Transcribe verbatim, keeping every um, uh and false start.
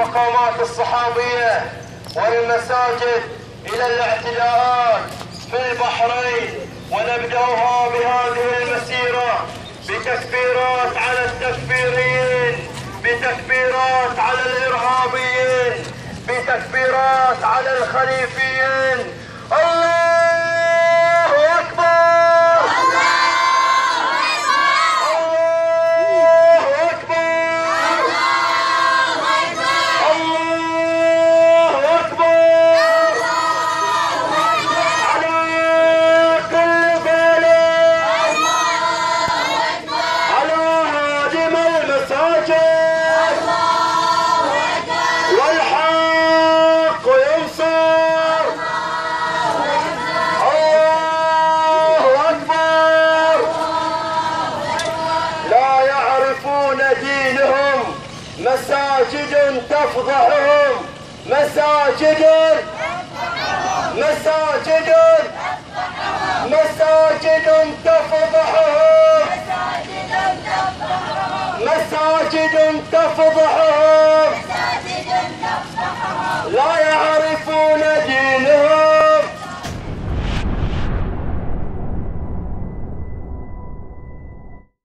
المقامات الصحابية وللمساجد إلى الاعتداءات في البحرين، ونبدأها بهذه المسيرة بتكبيرات على التكفيريين، بتكبيرات على الإرهابيين، بتكبيرات على الخليفيين. الله أكبر! مساجد تفضحهم، مساجد مساجد مساجد تفضحهم.